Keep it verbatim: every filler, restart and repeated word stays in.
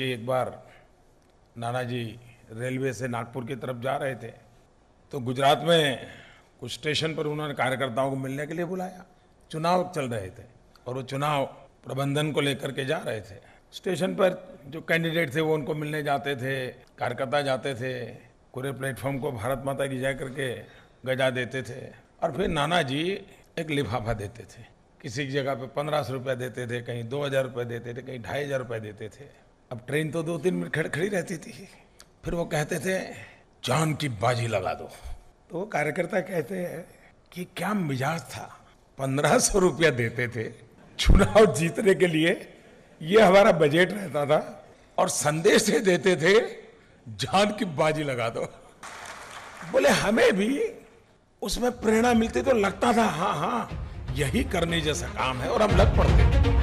जी एक बार नानाजी रेलवे से नागपुर की तरफ जा रहे थे तो गुजरात में कुछ स्टेशन पर उन्होंने कार्यकर्ताओं को मिलने के लिए बुलाया। चुनाव चल रहे थे और वो चुनाव प्रबंधन को लेकर के जा रहे थे। स्टेशन पर जो कैंडिडेट थे वो उनको मिलने जाते थे, कार्यकर्ता जाते थे, पूरे प्लेटफॉर्म को भारत माता की जय करके गजा देते थे। और फिर नानाजी एक लिफाफा देते थे, किसी की जगह पे पंद्रह सौ रुपये देते थे, कहीं दो हज़ार रुपये देते थे, कहीं ढाई हज़ार रुपये देते थे। अब ट्रेन तो दो तीन मिनट खड़ खड़ी रहती थी, फिर वो कहते थे जान की बाजी लगा दो। तो वो कार्यकर्ता कहते हैं कि क्या मिजाज था, पंद्रह सौ रुपया देते थे चुनाव जीतने के लिए, ये हमारा बजट रहता था, और संदेश से देते थे जान की बाजी लगा दो। बोले हमें भी उसमें प्रेरणा मिलती तो लगता था हाँ हाँ यही करने जैसा काम है, और हम लग पड़ते थे।